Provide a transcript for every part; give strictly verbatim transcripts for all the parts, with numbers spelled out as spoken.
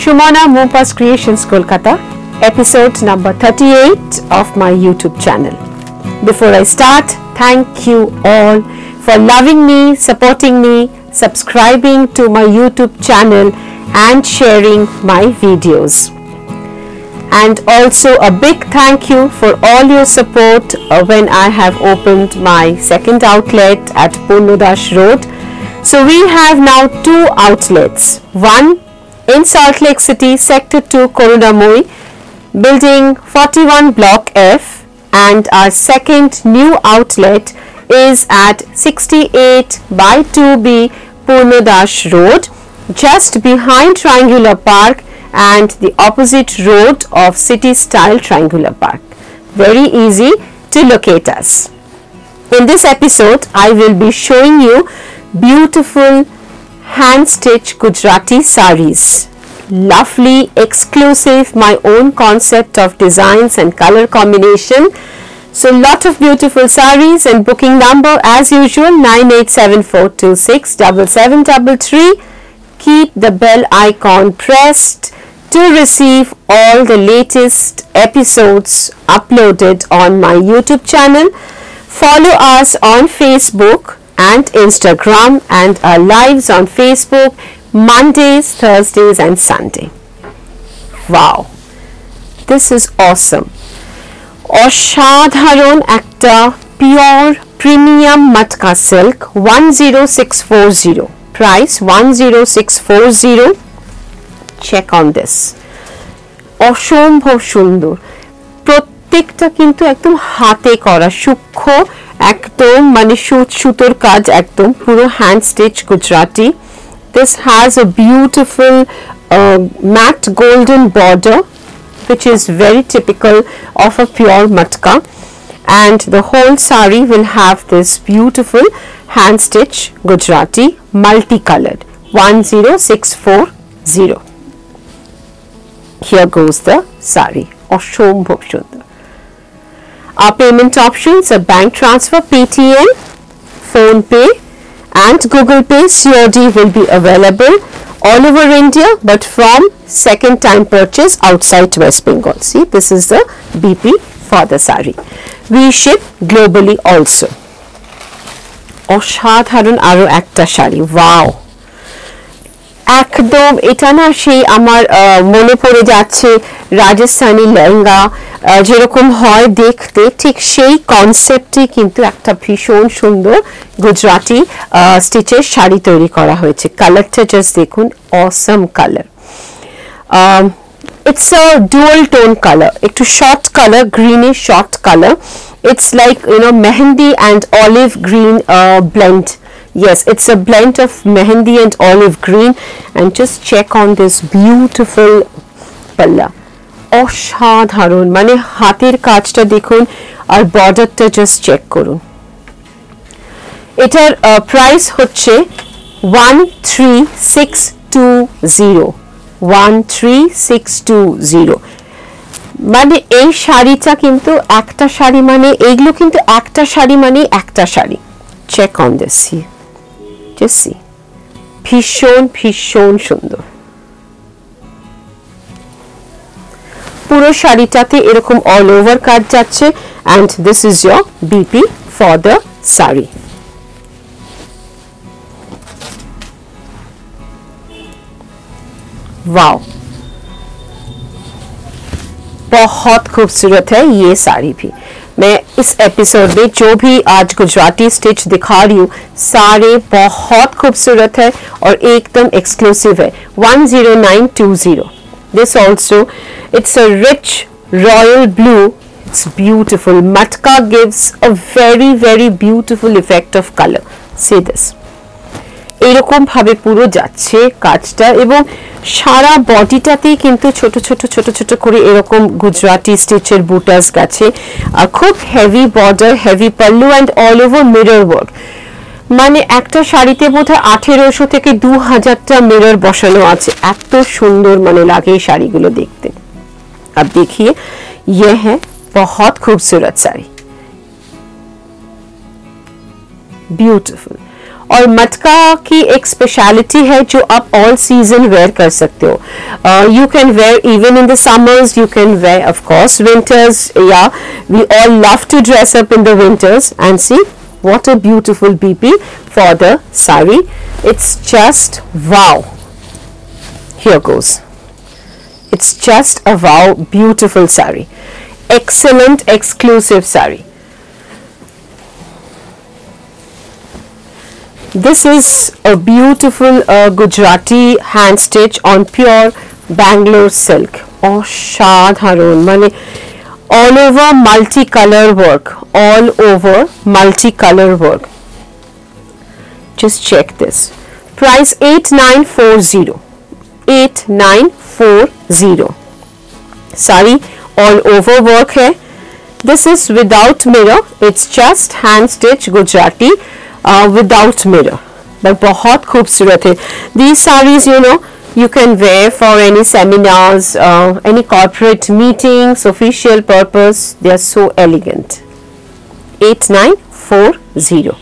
Shumona Mumpas Creations, Kolkata, episode number thirty-eight of my YouTube channel. Before I start, thank you all for loving me, supporting me, subscribing to my YouTube channel and sharing my videos. And also a big thank you for all your support uh, when I have opened my second outlet at Purnadas Road. So we have now two outlets, one in Salt Lake City, Sector two, Karunamoyee, Building forty-one Block F, and our second new outlet is at sixty-eight by two B Purnadas Road, just behind Triangular Park and the opposite road of City Style Triangular Park. Very easy to locate us. In this episode, I will be showing you beautiful hand-stitched Gujarati sarees. Lovely, exclusive, my own concept of designs and color combination. So, lot of beautiful sarees, and booking number as usual nine eight seven four two six seven seven three three. Keep the bell icon pressed to receive all the latest episodes uploaded on my YouTube channel. Follow us on Facebook and Instagram, and our lives on Facebook Mondays, Thursdays and Sunday. Wow, this is awesome. Oshadharon Acta Pure Premium Matka Silk one zero six four zero. Price one zero six four zero. Check on this. অসম্ভব সুন্দর, প্রত্যেকটা কিন্তু একদম হাতে করা, সূক্ষ্ম একদম, মানে সুত সুতোর কাজ একদম, পুরো hand stitch Gujarati. This has a beautiful uh, matte golden border, which is very typical of a pure matka, and the whole sari will have this beautiful hand stitch Gujarati multicolored one zero six four zero. Here goes the sari. Oshombhob sundar. Our payment options are bank transfer, Paytm, Phone Pay and Google Pay. C O D will be available all over India, but from second time purchase outside West Bengal. See, this is the B P for the sari. We ship globally also. অসাধারণ আরো একটা sari, wow, একদম এটা না সেই আমার মনে পড়ে যাচ্ছে রাজস্থানী লেহেঙ্গা যেরকম হয় দেখতে, ঠিক সেই কনসেপ্টই কিন্তু একটা ভীষণ সুন্দর গুজরাটি স্টিচের শাড়ি তৈরি করা হয়েছে। কালারটা জাস্ট দেখুন, awesome colour, it's a dual tone colour, একটু শর্ট কালার, গ্রিনে shot colour. It's like, you know, mehendi and olive green uh, blend. Yes, it's a blend of mehendi and olive green. And just check on this beautiful palla. Oshadharon. Mane hatir kajta dekhun ar border ta just check korun. Etar uh, price hocche one three six two zero. one three six two zero. মানে এই শাড়িটা কিন্তু একটা শাড়ি, মানে এইগুলো কিন্তু একটা শাড়ি, মানে একটা sari. Check on this, see just see, ভীষণ ভীষণ সুন্দর। পুরো শাড়িটাতে এরকম অল ওভার কাজ যাচ্ছে, and this is your B P for the saree. Wow. बहुत खूबसूरत है ये साड़ी भी। मैं इस एपिसोड में जो भी आज गुजराती स्टिच दिखा रही हूँ सारे बहुत खूबसूरत है और एकदम एक्सक्लूसिव है। one zero nine two zero. This also, it's a rich royal blue. It's beautiful. Matka gives a very very beautiful effect of color. See this. এরকম ভাবে পুরো যাচ্ছে কাজটা এবং সারা বডিটাতেই কিন্তু ছোট ছোট ছোট ছোট করে এরকম গুজরাটি স্টিচের বুটাস গেছে। খুব heavy border, heavy pallu and all over mirror work. মানে একটা শাড়িতে বোধহয় আঠেরোশো থেকে দু হাজারটা মিরর বসানো আছে, এত সুন্দর মানে লাগে এই শাড়িগুলো দেখতে। আর দেখিয়ে ইয়ে হ্যাঁ, বহুত খুবসুরত শাড়ি, বিউটিফুল। और मटका की एक स्पेशलिटी है जो आप ऑल सीजन वेयर कर सकते हो. You can wear even in the summers, you can wear of course winters, या we all love to dress up in the winters. And see what a beautiful B P for the sari. It's just wow. Here goes. It's just a wow beautiful sari. Excellent exclusive sari. This is a beautiful uh, Gujarati hand stitch on pure Bangalore silk. Oshadharon mane. All over multicolor work, all over multicolor work. Just check this. Price eight nine four zero. eight nine four zero. Sari all over work hai. This is without mirror. It's just hand stitch Gujarati uh, without mirror. But bahut khoobsurat hai. These saris, you know, you can wear for any seminars, uh, any corporate meetings, official purpose. They are so elegant. eight nine four zero.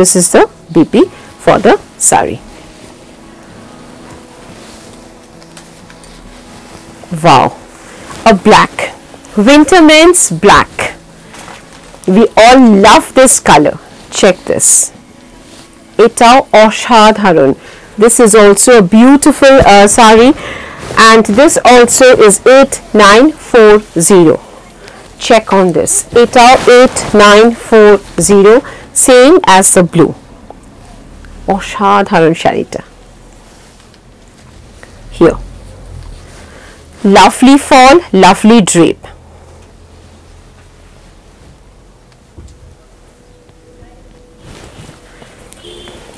This is the B P for the sari. Wow, a black winter means black. We all love this color. Check this. Etao oshadharon. This is also a beautiful uh, sari, and this also is eight nine four zero. Check on this. Etao eight nine four zero, same as the blue. Oshadharon sharita. Here. Lovely fall, lovely drape.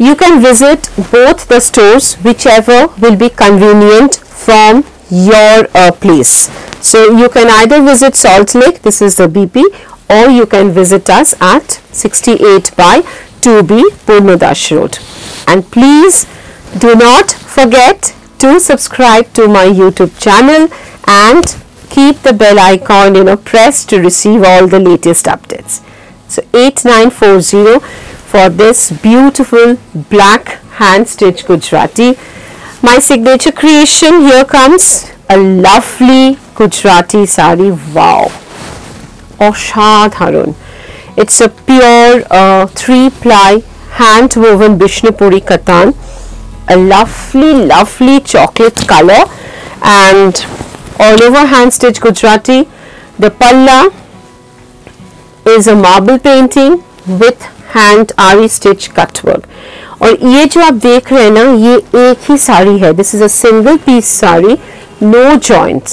You can visit both the stores, whichever will be convenient from your uh, place. So you can either visit Salt Lake, this is the B P, or you can visit us at sixty-eight by two B Purnadas Road. And please do not forget to subscribe to my YouTube channel and keep the bell icon, you know, pressed to receive all the latest updates. So eight nine four zero. For this beautiful black hand stitch Gujarati, my signature creation. Here comes a lovely Gujarati sari. Wow, oshadharon. It's a pure uh, three ply hand woven Bishnupuri katan, a lovely lovely chocolate color, and all over hand stitch Gujarati. The palla is a marble painting with hand aari stitch cutwork. और ये जो आप देख रहे हैं ना, ये एक ही साड़ी है. This is a single piece sari, no joints.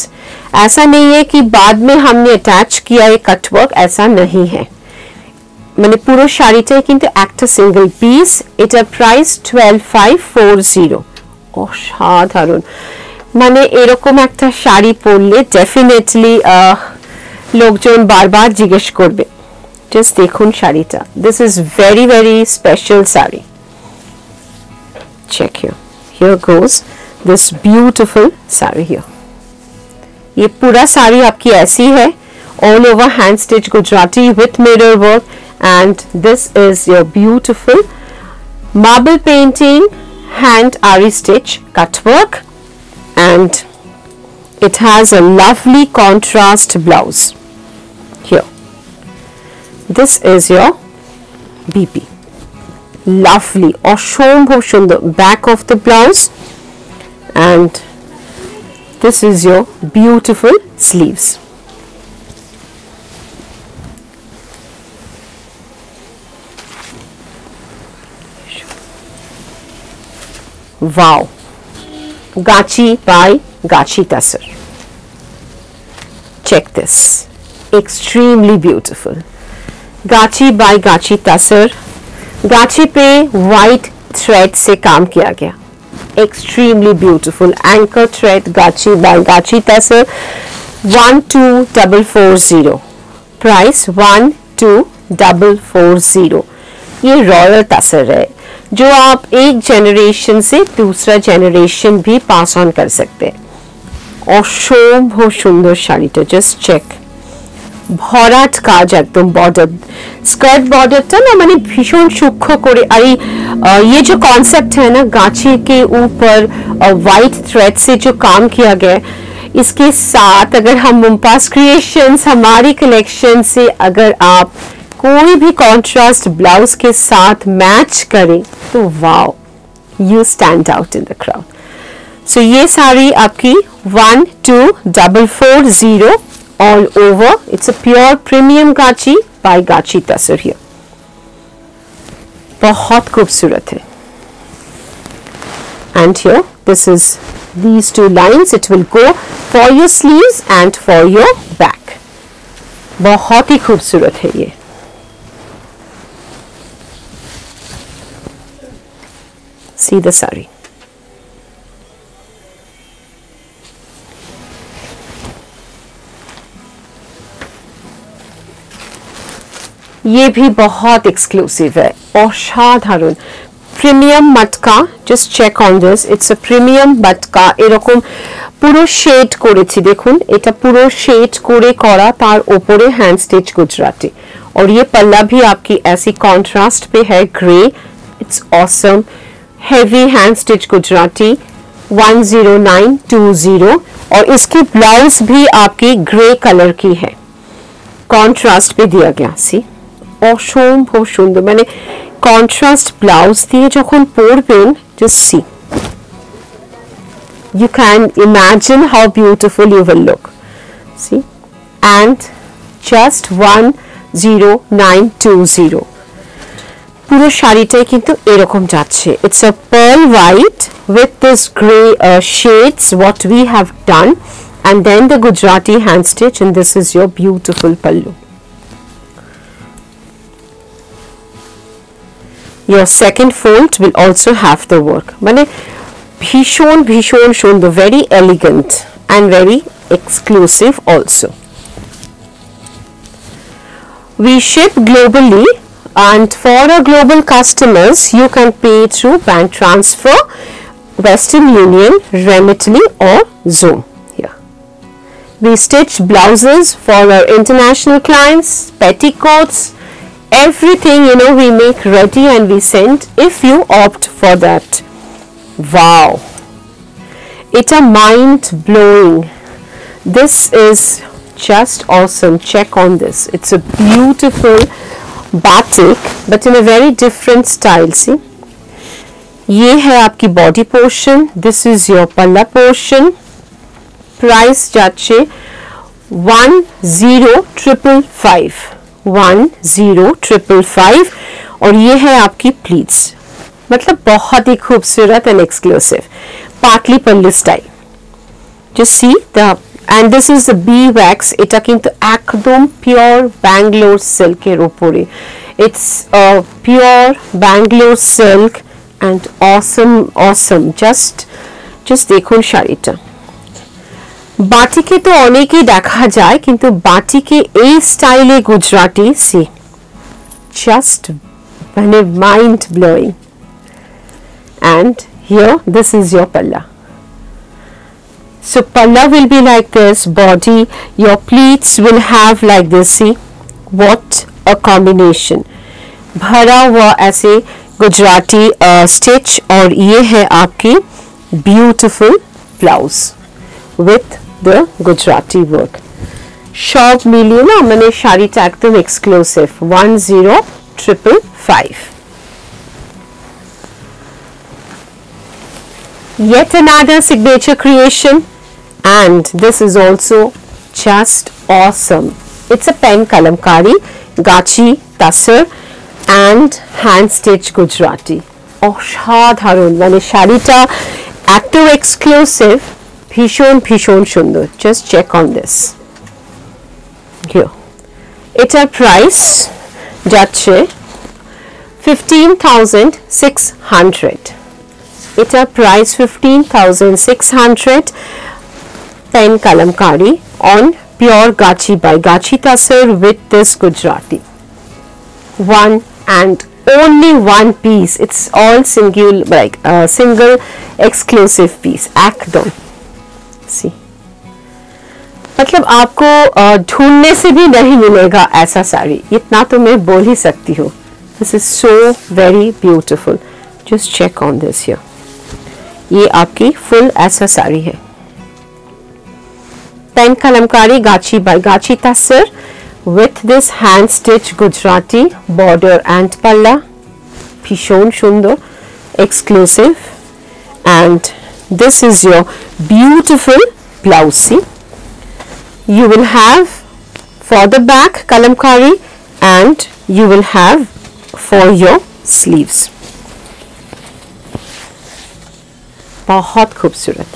ऐसा नहीं है कि बाद में हमने अटैच किया ये कटवर्क, ऐसा नहीं है. मैंने पूरा साड़ी चाहिए किंतु act single piece. It a price twelve five four zero. असाधारण. मैंने এরকম একটা শাড়ি পরলে डेफिनेटली লোকজন बार-बार জিজ্ঞেস করবে. Just dekhun sharita. This is very very special sari. Check here. Here goes this beautiful sari here. ये पूरा साड़ी आपकी ऐसी है, all over hand stitch Gujarati with mirror work, and this is your beautiful marble painting hand aari stitch cut work, and it has a lovely contrast blouse. This is your B P. Lovely. Oshombho shundar. Back of the blouse. And this is your beautiful sleeves. Wow. Gachi by Gachi Tussar. Check this. Extremely beautiful. Gachi by gachi tussar. Gachi पे white thread से काम किया गया. Extremely beautiful anchor thread gachi by gachi tussar. One two double four zero. Price one two double four zero. ये royal tussar है जो आप एक जनरेशन से दूसरा जनरेशन भी पास ऑन कर सकते हैं. और शोभो सुंदर शाड़ी. तो जस्ट चेक ভরাট কাজ একদম বর্ডার স্কার্ট বর্ডারটা না মানে ভীষণ সূক্ষ্ম করে আর ये जो कॉन्सेप्ट है ना गांची के ऊपर वाइट थ्रेड से जो काम किया गया इसके साथ अगर हम मुमताज क्रिएशंस हमारी कलेक्शन से अगर आप कोई भी कॉन्ट्रास्ट ब्लाउज के साथ मैच करें तो wow you stand out in the crowd. So ये साड़ी आपकी one two double four zero all over it's a pure premium Kanchi by Kanchi tussar here. बहुत खूबसूरत है and here this is these two lines it will go for your sleeves and for your back बहुत ही खूबसूरत है ये see the saree ये भी बहुत exclusive है और असाधारण premium matka just check on this it's a premium matka এরকম পুরো শেড করেছি দেখুন এটা পুরো শেড করে করা তার উপরে হ্যান্ড স্টিচ गुजराती और ये पल्ला भी आपकी ऐसी कॉन्ट्रास्ट पे है grey it's awesome heavy hand stitch Gujarati one zero nine two zero और इसकी ब्लाउज भी आपकी ग्रे कलर की है कॉन्ट्रास्ट पे दिया गया सी অসম্ভব সুন্দর মানে কন্ট্রাস্ট ব্লাউজ দিয়ে যখন পরবেন just see you can imagine how beautiful you will look see and just one zero nine two zero পুরো শাড়িটাই কিন্তু এরকম যাচ্ছে it's a pearl white with this grey uh, shades what we have done and then the Gujarati hand stitch and this is your beautiful pallu your second fold will also have the work mane bhishon bhishon sundor very elegant and very exclusive also we ship globally and for our global customers you can pay through bank transfer Western Union Remitly or Zoom here we stitch blouses for our international clients petticoats everything you know we make ready and we send if you opt for that wow it's a mind blowing this is just awesome check on this it's a beautiful batik but in a very different style see ye hai aapki body portion this is your palla portion price jache one zero triple five one zero triple five और ये है आपकी pleats मतलब बहुत ही खूबसूरत and exclusive patli pallu style just see the and this is the B wax এটা কিন্তু একদম পিওর ব্যাঙ্গালোর সিল্কের উপরে it's a pure Bangalore silk and awesome awesome just just দেখুন শাড়িটা বাটিকে তো অনেকেই দেখা যায় কিন্তু বাটিকে এই স্টাইলে গুজরাটি সি জাস্ট মানে mind blowing and here this is your palla so palla will be like this body your pleats will have like this see what a combination ভরা হুয়া ऐसे गुजराती स्टिच और ये है आपकी beautiful blouse with the Gujarati work shop মিলিয়ে না মানে শাড়িটা একদম exclusive one zero triple five yet another signature creation and this is also just awesome it's a pen kalamkari gachi tussar and hand stitch Gujarati অসাধারণ মানে শাড়িটা এত exclusive ভীষণ ভীষণ সুন্দর জাস্ট চেক অন দিস এটার প্রাইস যাচ্ছে fifteen thousand six hundred এটার price fifteen thousand six hundred pen kalamkari on pure gachi by gachi tussar with this Gujarati one and only one piece it's all single like uh, single exclusive piece ekdom see मतलब आपको ढूंढने से भी नहीं मिलेगा ऐसा साड़ी, इतना तो मैं बोल ही सकती हूँ. This is so very beautiful. Just check on this here. ये आपकी फुल ऐसा साड़ी है. Pen kalamkari gachi by gachi tussar with this hand stitch Gujarati border and palla. भीषण सुंदर, exclusive. And this is your beautiful blouse. See, you will have for the back kalamkari and you will have for your sleeves. बहुत खूबसूरत.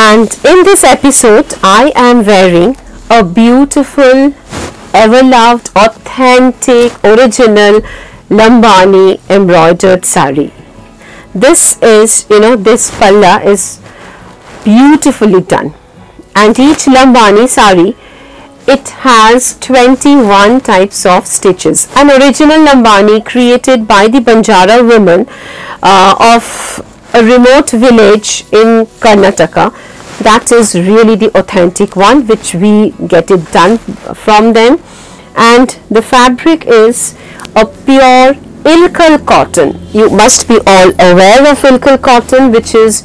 And in this episode I am wearing a beautiful, ever loved, authentic, original Lambani embroidered sari. This is, you know, this palla is beautifully done, and each Lambani sari, it has twenty-one types of stitches. An original Lambani created by the Banjara women uh, of a remote village in Karnataka. That is really the authentic one which we get it done from them. And the fabric is a pure ilkal cotton. You must be all aware of ilkal cotton, which is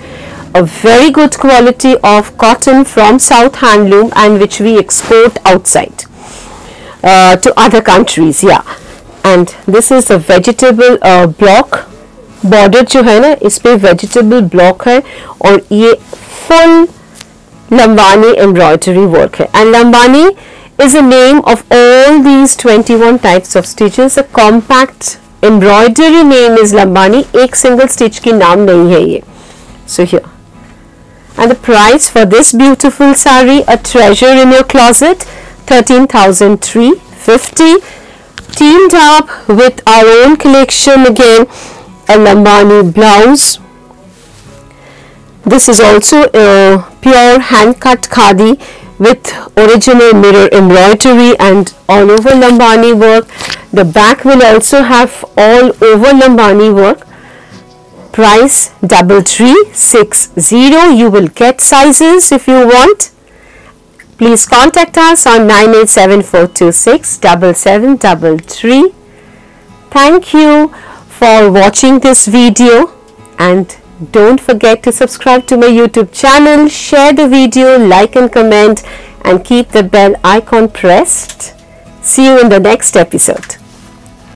a very good quality of cotton from South handloom and which we export outside uh, to other countries. Yeah. And this is a vegetable uh, block border जो है ना, इस पे vegetable block है और ये full Lambani embroidery work है. And Lambani is a name of all these twenty-one types of stitches. A compact embroidery name is Lambani. एक single stitch की नाम नहीं है ये. So here. And the price for this beautiful sari, a treasure in your closet, thirteen thousand three hundred fifty. Teamed up with our own collection again, a Lambani blouse. This is also a pure hand cut khadi with original mirror embroidery and all over Lambani work. The back will also have all over Lambani work. Price double three six zero. You will get sizes if you want. Please contact us on nine eight seven four two six seven seven three three. Thank you for watching this video, and don't forget to subscribe to my YouTube channel, share the video, like and comment, and keep the bell icon pressed. See you in the next episode.